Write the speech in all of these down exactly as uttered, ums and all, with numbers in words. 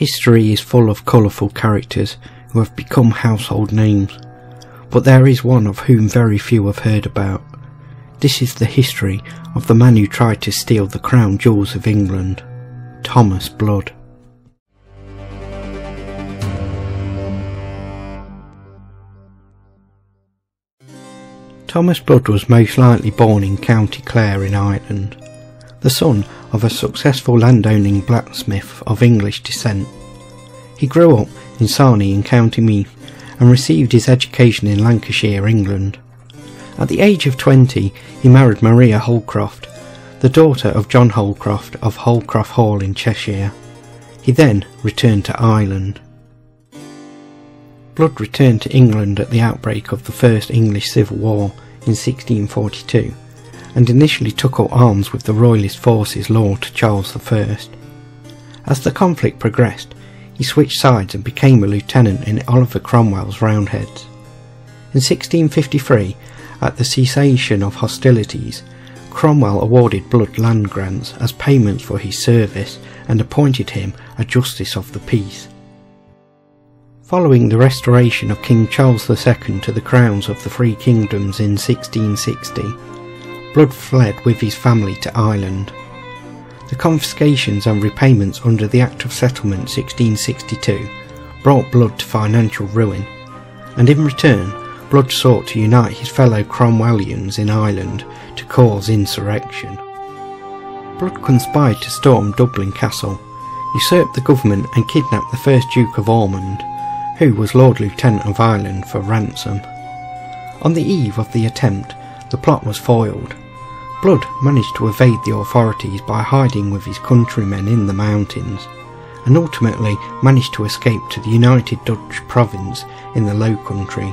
History is full of colourful characters who have become household names, but there is one of whom very few have heard about. This is the history of the man who tried to steal the crown jewels of England, Thomas Blood. Thomas Blood was most likely born in County Clare in Ireland, the son of a successful landowning blacksmith of English descent. He grew up in Sarney in County Meath and received his education in Lancashire, England. At the age of twenty he married Maria Holcroft, the daughter of John Holcroft of Holcroft Hall in Cheshire. He then returned to Ireland. Blood returned to England at the outbreak of the First English Civil War in sixteen forty-two and initially took up arms with the Royalist forces loyal to Charles the First. As the conflict progressed, he switched sides and became a lieutenant in Oliver Cromwell's Roundheads. In sixteen fifty-three, at the cessation of hostilities, Cromwell awarded Blood land grants as payments for his service and appointed him a Justice of the Peace. Following the restoration of King Charles the Second to the crowns of the three kingdoms in sixteen sixty, Blood fled with his family to Ireland. The confiscations and repayments under the Act of Settlement sixteen sixty-two brought Blood to financial ruin, and in return Blood sought to unite his fellow Cromwellians in Ireland to cause insurrection. Blood conspired to storm Dublin Castle, usurp the government and kidnap the first Duke of Ormond, who was Lord Lieutenant of Ireland, for ransom. On the eve of the attempt, the plot was foiled. Blood managed to evade the authorities by hiding with his countrymen in the mountains, and ultimately managed to escape to the United Dutch province in the Low Country.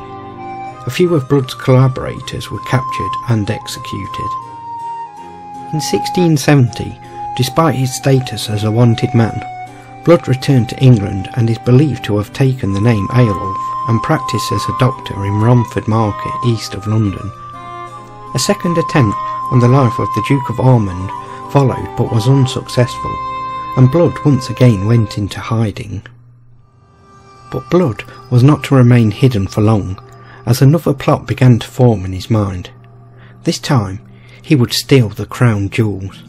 A few of Blood's collaborators were captured and executed. In sixteen seventy, despite his status as a wanted man, Blood returned to England and is believed to have taken the name Aelulf and practised as a doctor in Romford Market, east of London. A second attempt on the life of the Duke of Ormond followed but was unsuccessful, and Blood once again went into hiding. But Blood was not to remain hidden for long, as another plot began to form in his mind. This time he would steal the crown jewels.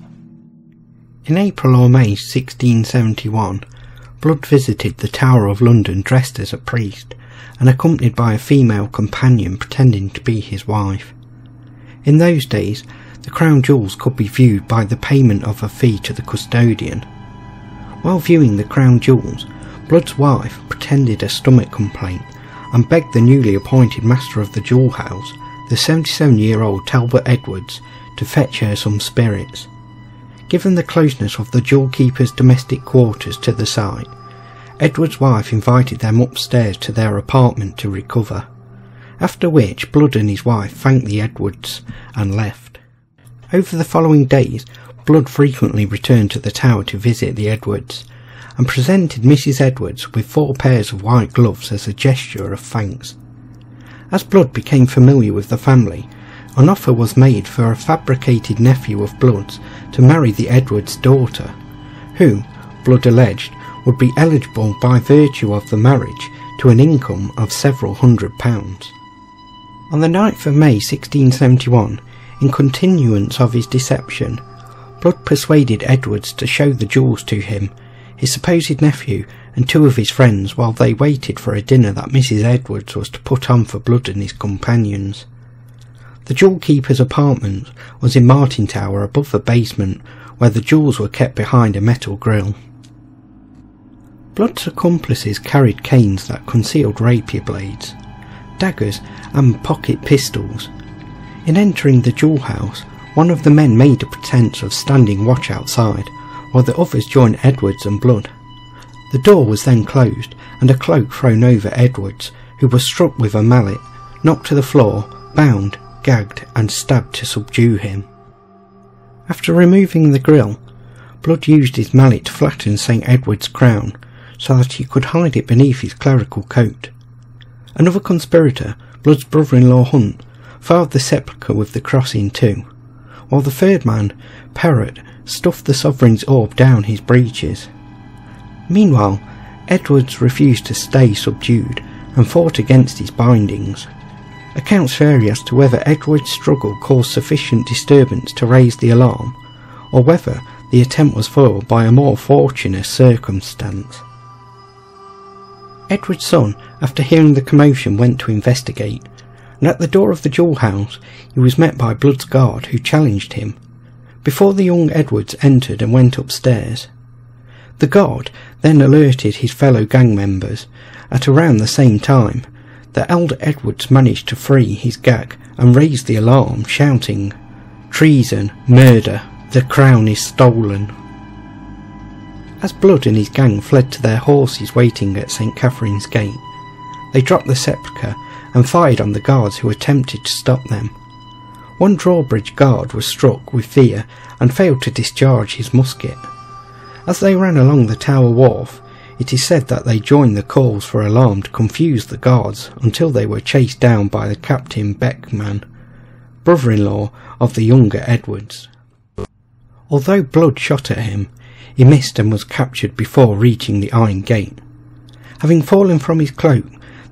In April or May sixteen seventy-one, Blood visited the Tower of London dressed as a priest and accompanied by a female companion pretending to be his wife. In those days, the crown jewels could be viewed by the payment of a fee to the custodian. While viewing the crown jewels, Blood's wife pretended a stomach complaint and begged the newly appointed master of the Jewel House, the seventy-seven-year-old Talbot Edwards, to fetch her some spirits. Given the closeness of the jewel keeper's domestic quarters to the site, Edward's wife invited them upstairs to their apartment to recover, after which Blood and his wife thanked the Edwards and left. Over the following days, Blood frequently returned to the tower to visit the Edwards, and presented Missus Edwards with four pairs of white gloves as a gesture of thanks. As Blood became familiar with the family, an offer was made for a fabricated nephew of Blood's to marry the Edwards' daughter, who, Blood alleged, would be eligible by virtue of the marriage to an income of several hundred pounds. On the ninth of May sixteen seventy-one, in continuance of his deception, Blood persuaded Edwards to show the jewels to him, his supposed nephew, and two of his friends while they waited for a dinner that Missus Edwards was to put on for Blood and his companions. The jewel keeper's apartment was in Martin Tower above a basement where the jewels were kept behind a metal grille. Blood's accomplices carried canes that concealed rapier blades, daggers and pocket pistols. In entering the Jewel House, one of the men made a pretense of standing watch outside while the others joined Edwards and Blood. The door was then closed and a cloak thrown over Edwards, who was struck with a mallet, knocked to the floor, bound, gagged and stabbed to subdue him. After removing the grille, Blood used his mallet to flatten Saint Edward's crown so that he could hide it beneath his clerical coat. Another conspirator, Blood's brother-in-law Hunt, filed the sepulchre with the cross in two, while the third man, Perrott, stuffed the sovereign's orb down his breeches. Meanwhile, Edwards refused to stay subdued and fought against his bindings. Accounts vary as to whether Edward's struggle caused sufficient disturbance to raise the alarm, or whether the attempt was foiled by a more fortunate circumstance. Edward's son, after hearing the commotion, went to investigate, and at the door of the Jewel House he was met by Blood's guard, who challenged him, before the young Edwards entered and went upstairs. The guard then alerted his fellow gang members at around the same time. The elder Edwards managed to free his gag and raise the alarm, shouting, "Treason! Murder! The crown is stolen!" As Blood and his gang fled to their horses waiting at St Catherine's gate, they dropped the sceptre and fired on the guards who attempted to stop them. One drawbridge guard was struck with fear and failed to discharge his musket. As they ran along the Tower Wharf, it is said that they joined the calls for alarm to confuse the guards until they were chased down by the Captain Beckman, brother-in-law of the younger Edwards. Although Blood shot at him, he missed and was captured before reaching the Iron Gate. Having fallen from his cloak,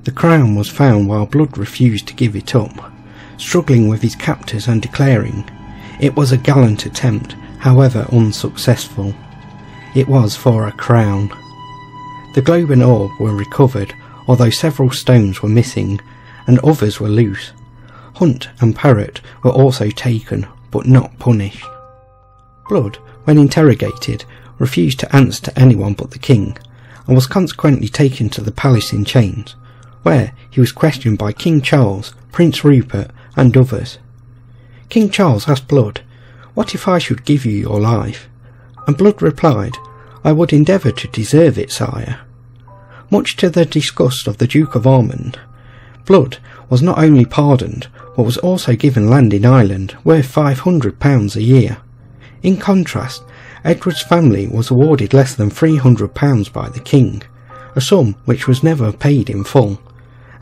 the crown was found while Blood refused to give it up, struggling with his captors and declaring, "It was a gallant attempt, however unsuccessful. It was for a crown." The globe and orb were recovered, although several stones were missing, and others were loose. Hunt and Parrot were also taken, but not punished. Blood, when interrogated, refused to answer to anyone but the king, and was consequently taken to the palace in chains, where he was questioned by King Charles, Prince Rupert, and others. King Charles asked Blood, "What if I should give you your life?" And Blood replied, "I would endeavour to deserve it, sire." Much to the disgust of the Duke of Ormond, Blood was not only pardoned, but was also given land in Ireland, worth five hundred pounds a year. In contrast, Edward's family was awarded less than three hundred pounds by the king, a sum which was never paid in full,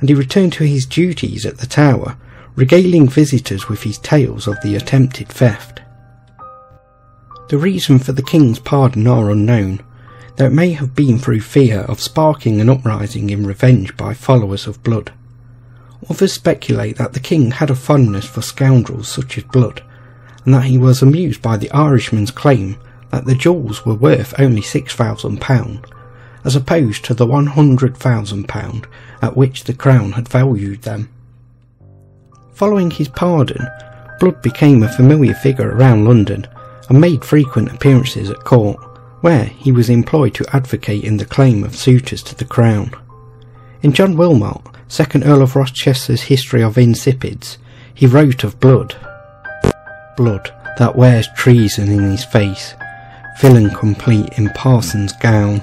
and he returned to his duties at the Tower, regaling visitors with his tales of the attempted theft. The reason for the king's pardon are unknown, though it may have been through fear of sparking an uprising in revenge by followers of Blood. Others speculate that the king had a fondness for scoundrels such as Blood, and that he was amused by the Irishman's claim that the jewels were worth only six thousand pounds, as opposed to the one hundred thousand pounds at which the crown had valued them. Following his pardon, Blood became a familiar figure around London, and made frequent appearances at court, where he was employed to advocate in the claim of suitors to the crown. In John Wilmot, second Earl of Rochester's History of Insipids, he wrote of Blood, "Blood that wears treason in his face, villain complete in parson's gown,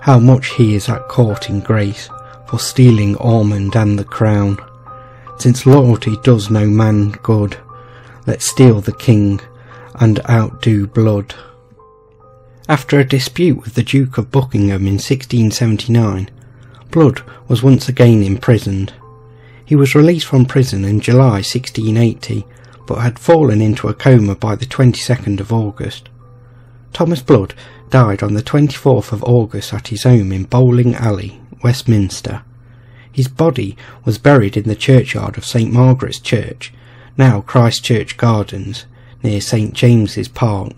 how much he is at court in grace, for stealing Ormond and the crown. Since loyalty does no man good, let's steal the king, and outdo Blood." After a dispute with the Duke of Buckingham in sixteen seventy-nine, Blood was once again imprisoned. He was released from prison in July sixteen eighty, but had fallen into a coma by the twenty-second of August. Thomas Blood died on the twenty-fourth of August at his home in Bowling Alley, Westminster. His body was buried in the churchyard of St Margaret's Church, now Christ Church Gardens, near St James's Park.